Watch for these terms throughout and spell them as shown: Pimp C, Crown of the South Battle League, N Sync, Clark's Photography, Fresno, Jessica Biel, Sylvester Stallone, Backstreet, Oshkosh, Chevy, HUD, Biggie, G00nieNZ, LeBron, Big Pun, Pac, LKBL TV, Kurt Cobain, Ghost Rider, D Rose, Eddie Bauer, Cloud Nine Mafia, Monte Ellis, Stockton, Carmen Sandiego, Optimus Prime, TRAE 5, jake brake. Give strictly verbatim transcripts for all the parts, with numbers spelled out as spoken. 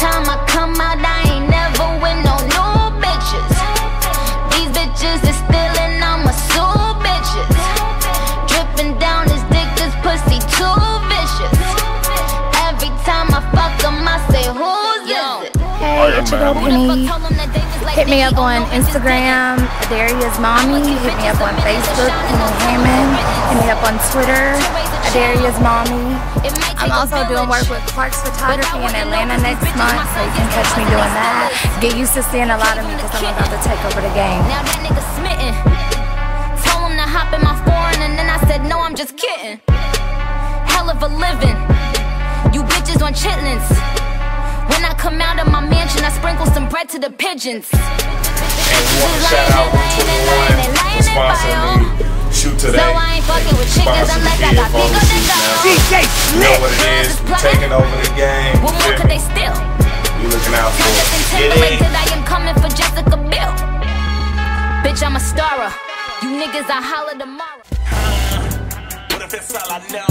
time I come out, I ain't never with no new bitches. These bitches is stealing, I'ma sue bitches. Dripping down his dick, this pussy too vicious. Every time I fuck him, I say, who's this? Hey, it's your girl Penny. Hit me up on Instagram, Adaria's Mommy. Hit me up on Facebook, Penny Hammond. Hit me up on Twitter, Adaria's Mommy. I'm also doing work with Clark's Photography in Atlanta next month, so you can catch me doing that. Get used to seeing a lot of me because I'm about to take over the game. Now that nigga smitten. Told him to hop in my foreign, and then I said, no, I'm just kidding. Hell of a living. You bitches on chitlins. When I come out of my mansion, I sprinkle some bread to the pigeons. And we want to shout out to twenty-one for sponsoring me. Shoot today. So I ain't fucking with chickens unless I got bigger than that. D J Slick. Know what it is, taking over the game. What more could they steal? You looking out for it. Get in. I am coming for Jessica Biel. Bitch, I'm a starer. You niggas, I holler tomorrow. What if that's all I know?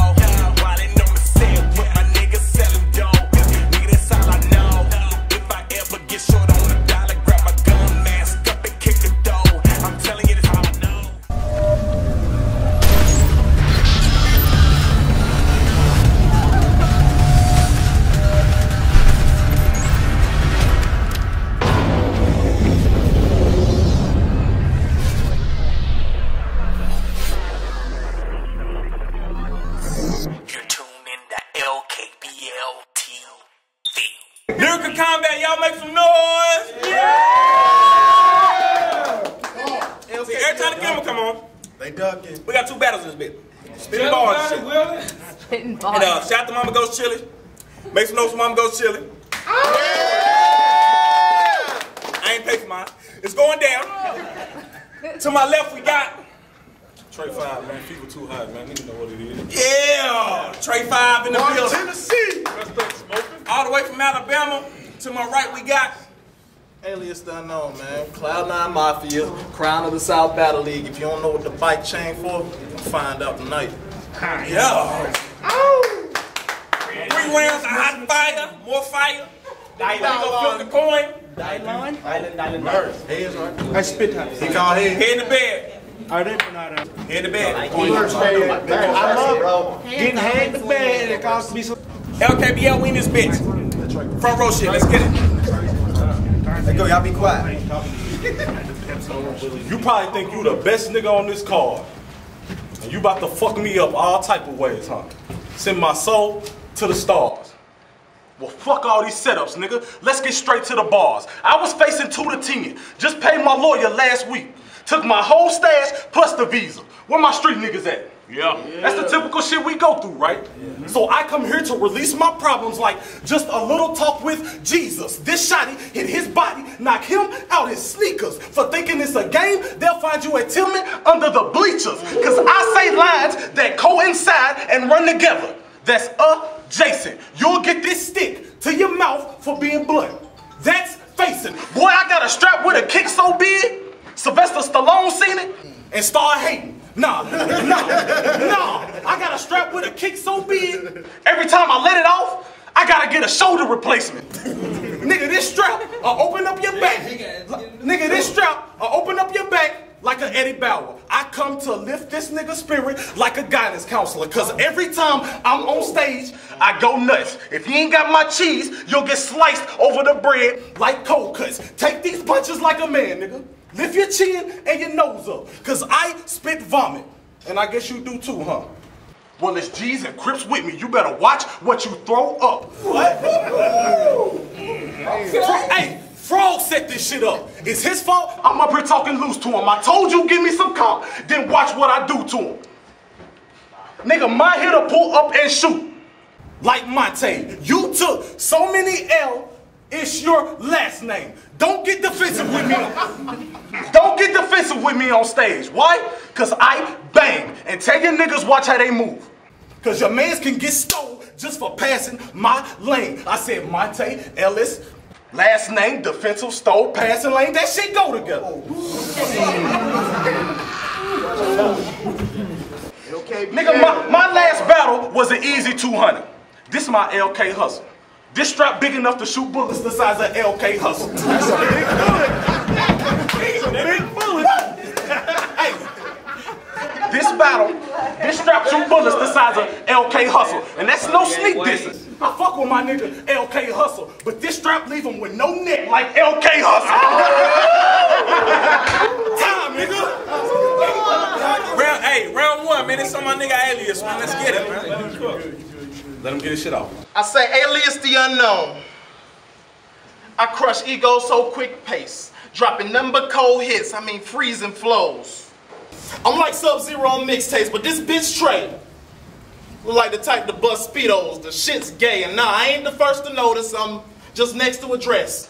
Why they know me say what my niggas selling dope? Nigga, that's all I know. If I ever get short on a dollar, grab my gun, mask up and kick the door. I'm telling you. We got two battles in this bitch. Spitting bars and shit. Spitting bars. And uh, shout out to Mama Ghost Chili. Make some notes for Mama Ghost Chili. Yeah. I ain't pay for mine. It's going down. To my left, we got Trey Five, man. People too hot, man. They don't know what it is. Yeah! Trey Five in the building. Tennessee. All the way from Alabama. To my right, we got Alias the Unknown, man. Cloud Nine Mafia, Crown of the South Battle League. If you don't know what the bike chain for, you'll find out tonight. Yeah. Oh. Three rounds of hot fire, more fire. Dylan. Go flip the coin. Dylan. Dylan, Dylan, Dylan. Heads right. I spit hot. He called head. Head to bed. I didn't put out. Head to bed. I love it. Getting head to bed, it costs me some. L K B L, we in this bitch. Front row shit, let's get it. Hey, go, y'all be quiet. You probably think you the best nigga on this card. And you about to fuck me up all type of ways, huh? Send my soul to the stars. Well, fuck all these setups, nigga. Let's get straight to the bars. I was facing two to ten. Just paid my lawyer last week. Took my whole stash plus the visa. Where my street niggas at? Yeah. yeah. That's the typical shit we go through, right? Yeah. So I come here to release my problems like just a little talk with Jesus. This shotty hit his body, knock him out his sneakers. For thinking it's a game, they'll find you at Tillman under the bleachers. Cause I say lines that coincide and run together. That's adjacent. You'll get this stick to your mouth for being blunt. That's facing. Boy, I got a strap with a kick so big, Sylvester Stallone seen it and start hating. Nah, nah, nah, I got a strap with a kick so big, every time I let it off, I gotta get a shoulder replacement. Nigga, this strap, I'll open up your back. Nigga, this strap, I'll open up your back like an Eddie Bauer. I come to lift this nigga's spirit like a guidance counselor, cause every time I'm on stage, I go nuts. If you ain't got my cheese, you'll get sliced over the bread like cold cuts. Take these punches like a man, nigga. Lift your chin and your nose up, cause I spit vomit. And I guess you do too, huh? Well, it's G's and Crips with me. You better watch what you throw up. What? Hey, Frog set this shit up. It's his fault. I'm up here talking loose to him. I told you give me some comp, then watch what I do to him. Nigga, my hitter pull up and shoot. Like Monte, you took so many L. It's your last name. Don't get defensive with me. Don't get defensive with me on stage. Why? Cause I bang. And tell your niggas watch how they move. Cause your mans can get stole just for passing my lane. I said Monte Ellis, last name, defensive, stole, passing lane. That shit go together. Okay, nigga, my, my last battle was an easy two hundred. This is my L K Hustle. This strap big enough to shoot bullets the size of L K Hustle. That's a big bullet. He's a big bullet. Hey, this battle, this strap shoot bullets the size of L K Hustle. And that's no sneak dissing. I fuck with my nigga L K Hustle, but this strap leave him with no neck like L K Hustle. Time, nigga. Round, hey, round one, man. It's on my nigga Alias, man. Let's get it, man. Let him get his shit off. I say Alias the Unknown. I crush ego so quick pace, dropping nothing but cold hits, I mean freezing flows. I'm like Sub-Zero on mixtapes, but this bitch Trey look like the type to bust speedos. The shit's gay, and nah, I ain't the first to notice, I'm just next to a dress.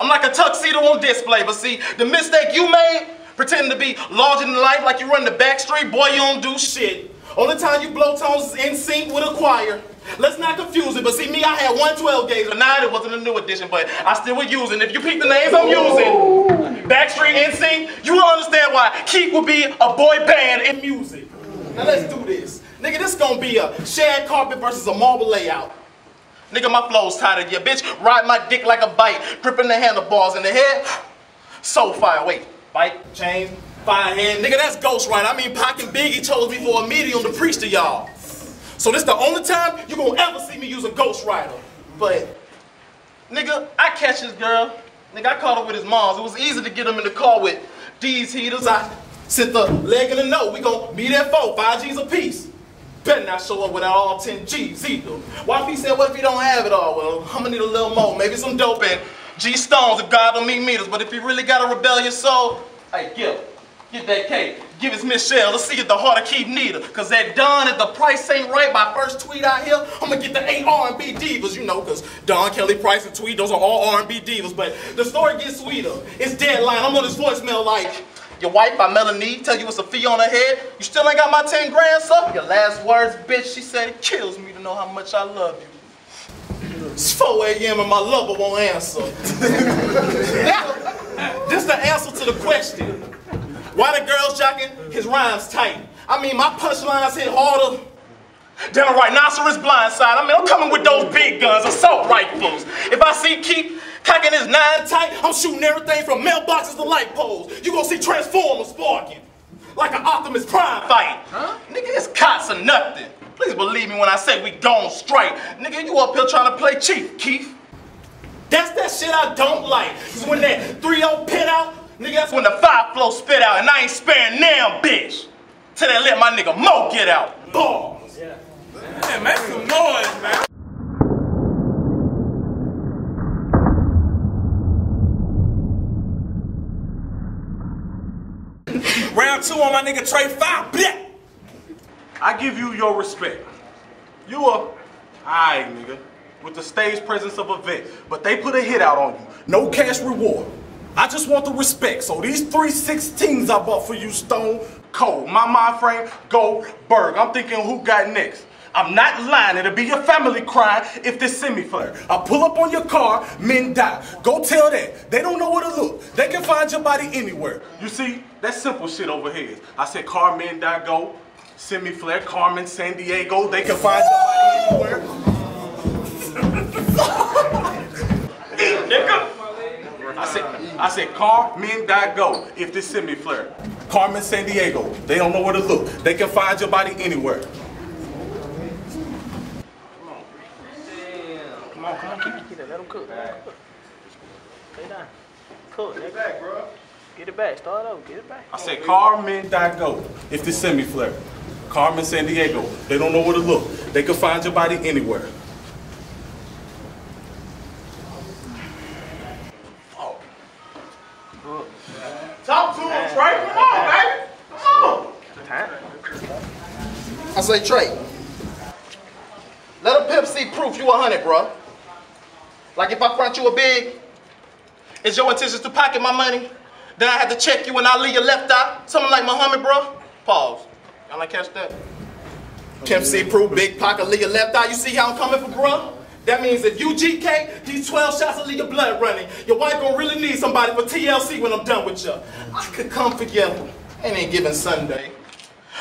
I'm like a tuxedo on display, but see, the mistake you made, pretending to be larger than life like you run the Backstreet, boy you don't do shit. Only time you blow tones is N Sync with a choir. Let's not confuse it, but see me, I had one twelve gauge. Now it wasn't a new edition, but I still was using. If you peep the names I'm using, Backstreet, N Sync, you will understand why Keith would be a boy band in music. Now let's do this. Nigga, this gonna be a shag carpet versus a marble layout. Nigga, my flow's tighter than your bitch. Ride my dick like a bike, gripping the handlebars in the head. So fire, wait, bike, chain. Hand. Nigga, that's Ghost Rider. I mean, Pac and Biggie chose me for a medium to preach to y'all. So this the only time you gonna ever see me use a Ghost Rider. But, nigga, I catch this girl. Nigga, I caught her with his moms. It was easy to get him in the car with these heaters. I sent the leg in the note. We gonna meet at four, five G's a piece. Better not show up without all ten G's either. Y P said, what if you don't have it all? Well, I'ma need a little more. Maybe some dope and G stones if God don't meet meters. But if you really got a rebellious soul, hey, give. Get that cake. Give it to Michelle. Let's see if the heart of Keith Needle. Cause that Don, if the price ain't right, my first tweet out here, I'ma get the eight R and B divas, you know, cause Don, Kelly, Price, and Tweet, those are all R and B divas. But the story gets sweeter. It's deadline. I'm on this voicemail like, your wife by Melanie tell you it's a fee on her head. You still ain't got my ten grand, sir? Your last words, bitch, she said it kills me to know how much I love you. It's four A M and my lover won't answer. This the answer to the question. Why the girls jocking? His rhymes tight. I mean, my punchlines hit harder than a rhinoceros blindside. I mean, I'm coming with those big guns, assault rifles. If I see Keith cocking his nine tight, I'm shooting everything from mailboxes to light poles. You gonna see Transformers sparking like an Optimus Prime fight. Huh? Nigga, this cots or nothing. Please believe me when I say we gon' strike. Nigga, you up here trying to play chief, Keith. That's that shit I don't like. It's when that three oh pit out. Nigga, that's when the five flow spit out, and I ain't sparing them, bitch. Till they let my nigga Mo get out. Balls. Yeah. Man, make some noise, man. Round two on my nigga Trey Five. Bleh. I give you your respect. You a aight nigga with the stage presence of a vet, but they put a hit out on you. No cash reward. I just want the respect, so these three sixteens I bought for you, Stone Cold. My mind frame, Goldberg. I'm thinking who got next. I'm not lying, it'll be your family crying if this semi flare. I pull up on your car, men die. Go tell that. They don't know where to look. They can find your body anywhere. You see, that's simple shit over here. I said car, men die, go. Semi flare, Carmen Sandiego. They can find your body anywhere. Nigga. I said, I said, car, men, die, go, if this semi flare. Carmen Sandiego, they don't know where to look. They can find your body anywhere. Come on. Damn. Come on, come on, keep it. Let them cook, let them cook. Stay down. Cook, get it back, bro. Get it back, start over, get it back. I said, car, men, die, go, if this semi flare. Carmen Sandiego, they don't know where to look. They can find your body anywhere. Talk to him, Trey. Come on, baby. Come on. I say, Trey, let a Pimp C proof you a hundred, bro. Like if I front you a big, is your intentions to pocket my money? Then I have to check you and I leave your left eye. Something like Muhammad, bro. Pause. Y'all like catch that? Pimp C proof, big pocket, leave your left eye. You see how I'm coming for, bro? That means if you G K, these twelve shots will leave your blood running. Your wife gonna really need somebody for T L C when I'm done with you. I could come for you, and ain't giving Sunday.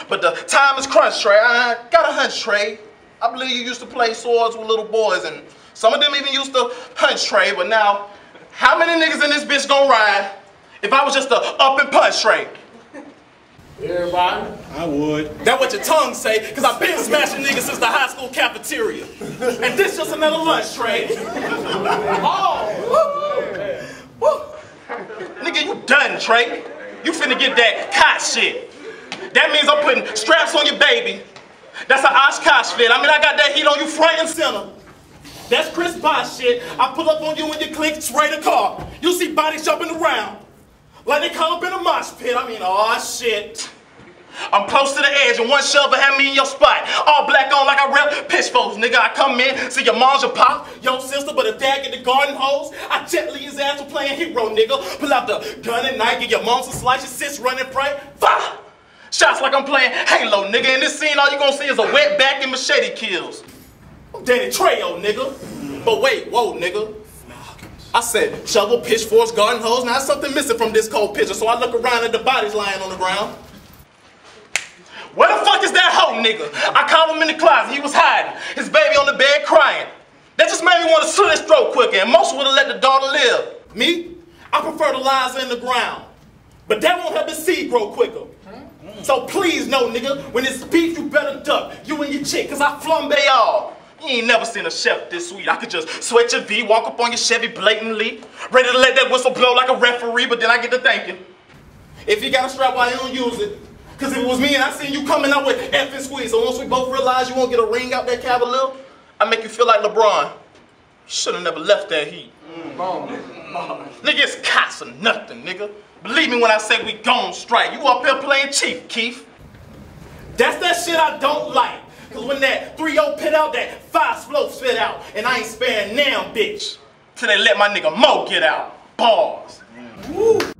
But the time is crunch, Trey. I got a hunch, Trey. I believe you used to play swords with little boys and Some of them even used to punch Trey, but now, how many niggas in this bitch gonna ride if I was just to up and punch Trey? Everybody? I would. That what your tongue say, because I've been smashing niggas since the high school cafeteria. And this just another lunch trade. Oh! Woo! Woo! Nigga, you done, Trey. You finna get that cot shit. That means I'm putting straps on your baby. That's an Oshkosh fit. I mean, I got that heat on you front and center. That's Chris Bosh shit. I pull up on you and you click straight a car. You see bodies jumping around. Like they come up in a mosh pit. I mean, aw, shit. I'm close to the edge and one shove will have me in your spot. All black on like I rep pitchforks, nigga. I come in, see your mom's your pop, your sister, but if dad get the garden hose, I gently his ass for playing hero, nigga. Pull out the gun and knife, get your mom's a slice, your sis running bright. Fire! Shots like I'm playing Halo, nigga. In this scene, all you gonna see is a wet back and machete kills. I'm Danny Trejo, nigga. But wait, whoa, nigga. I said, shovel, pitchforks, garden hose. Now, there's something missing from this cold picture, so I look around at the bodies lying on the ground. Where the fuck is that hoe, nigga? I called him in the closet. He was hiding. His baby on the bed crying. That just made me want to slit his throat quicker, and most would have let the daughter live. Me? I prefer the lies in the ground. But that won't help the seed grow quicker. So please, no, nigga. When it's beef, you better duck. You and your chick, because I flambe y'all. You ain't never seen a chef this sweet. I could just sweat your V, walk up on your Chevy blatantly, ready to let that whistle blow like a referee, but then I get to thinking. If you got a strap, why you don't use it? Because if it was me and I seen you coming out with F and squeeze, so once we both realize you won't get a ring out that cavalier, I make you feel like LeBron. Should have never left that heat. Mm. Mom. Mom. Nigga, it's cots or nothing, nigga. Believe me when I say we gon' strike. You up here playing chief, Keith. That's that shit I don't like. Cause when that three oh pit out, that five slow spit out. And I ain't sparing now, bitch. Till they let my nigga Mo get out. Bars. Mm. Woo.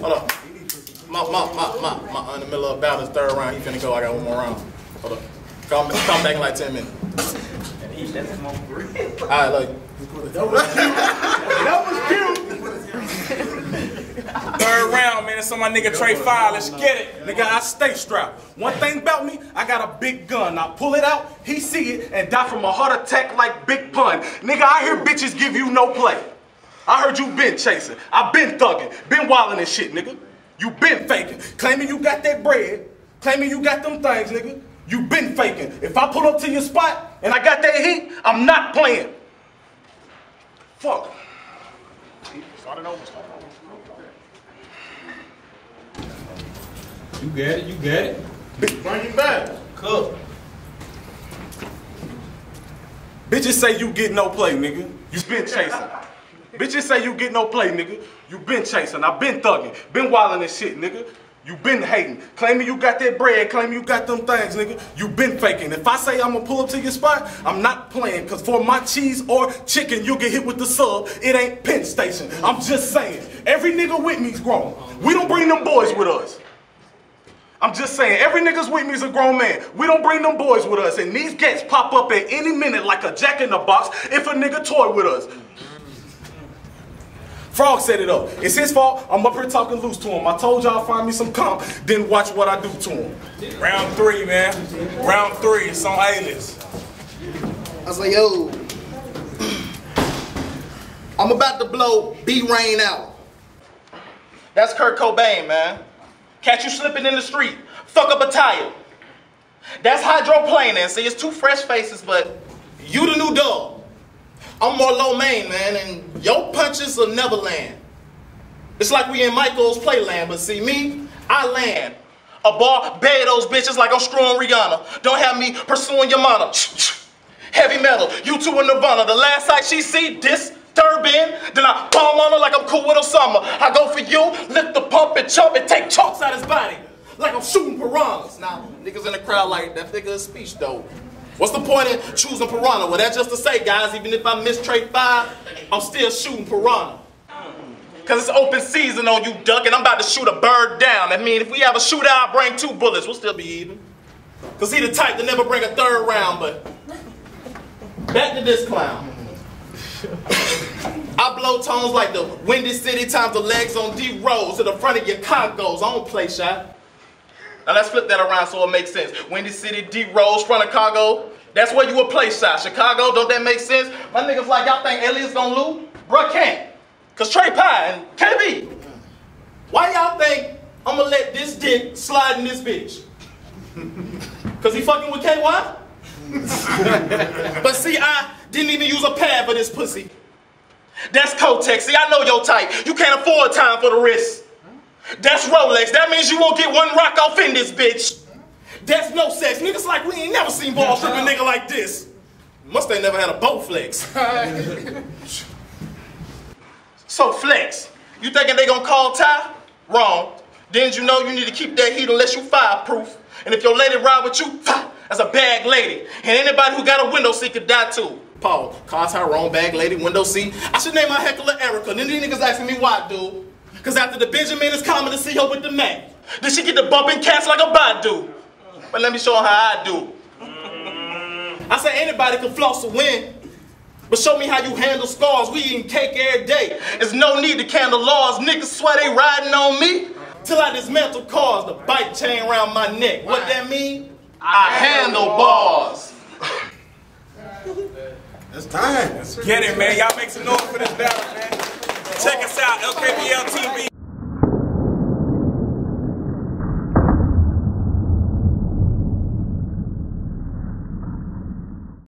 Hold up. My, my, my, my, my, in the middle of battle, third round, he finna go, I got one more round. Hold up. Come, come back in like ten minutes. All right, look. That was cute. That was cute. Third round, man. It's on my nigga Trey Fire. Let's get it. Nigga, I stay strapped. One thing about me, I got a big gun. I pull it out, he see it, and die from a heart attack like Big Pun. Nigga, I hear bitches give you no play. I heard you been chasing. I been thugging. Been wilding and shit, nigga. You been faking. Claiming you got that bread. Claiming you got them things, nigga. You been faking. If I pull up to your spot and I got that heat, I'm not playing. Fuck. Start it over, start it over. You get it, you get it. Bring it back. Cool. Bitches say you get no play, nigga. You been chasing. Bitches say you get no play, nigga. You been chasing. I been thugging. Been wilding and shit, nigga. You been hating, claiming you got that bread, claiming you got them things, nigga. You been faking. If I say I'm gonna pull up to your spot, I'm not playing. Cause for my cheese or chicken, you'll get hit with the sub. It ain't Penn Station. I'm just saying. Every nigga with me's grown. We don't bring them boys with us. I'm just saying. Every nigga's with me's a grown man. We don't bring them boys with us. And these gats pop up at any minute like a jack in the box if a nigga toy with us. Frog set it up. It's his fault. I'm up here talking loose to him. I told y'all find me some comp, then watch what I do to him. Round three, man. Round three. It's on A-list. I was like, yo, I'm about to blow B-Rain out. That's Kurt Cobain, man. Catch you slipping in the street. Fuck up a tire. That's Hydro Plane, and see, it's two fresh faces, but you the new dog. I'm more low main, man, and your punches will never land. It's like we in Michael's playland, but see me, I land. A bar bed those bitches like I'm screwing Rihanna. Don't have me pursuing your mama. Heavy metal, you two in Nirvana. The last sight she see, this turbine. Then I palm on her like I'm cool with Osama. I go for you, lift the pump and chump and take chunks out his body. Like I'm shooting piranhas. Now, niggas in the crowd like, that nigga is speech, though. What's the point in choosing Piranha? Well, that's just to say, guys, even if I miss trade five, I'm still shooting Piranha. Cause it's open season on you, duck, and I'm about to shoot a bird down. I mean, if we have a shootout, I'll bring two bullets. We'll still be even. Cause he the type to never bring a third round, but back to this clown. I blow tones like the Windy City times the legs on D Rose to the front of your Congos. I don't play shy. Now let's flip that around so it makes sense. Windy City, D Rose, front of Congo. That's where you would play shy. Chicago, don't that make sense? My niggas like, y'all think Elliot's gonna lose? Bruh can't. Cause Trey Pye and K B. Why y'all think I'ma let this dick slide in this bitch? Cause he fucking with K Y? But see, I didn't even use a pad for this pussy. That's Kotex. See, I know your type. You can't afford time for the wrist. That's Rolex. That means you won't get one rock off in this bitch. That's no sex. Niggas like we ain't never seen ball strip a nigga like this. Must ain't never had a boat flex. So flex. You thinking they gonna call Ty? Wrong. Didn't you know you need to keep that heat unless you fireproof? And if your lady ride with you, that's a bag lady. And anybody who got a window seat could die too. Paul, call Tyrone, bag lady, window seat. I should name my heckler Erica. Then these niggas asking me why, dude. Cause after the Benjamin, it's common to see her with the Mac. Then she get the bumping cats like a Badu. But let me show her how I do. I say anybody can floss to win. But show me how you handle scars. We eating cake every day. There's no need to candle laws. Niggas swear they riding on me. Till I dismantle cars, the bike chain around my neck. What that mean? I handle bars. That's time. That's get it, man. Y'all make some noise for this battle, man. Check us out, L K B L T V.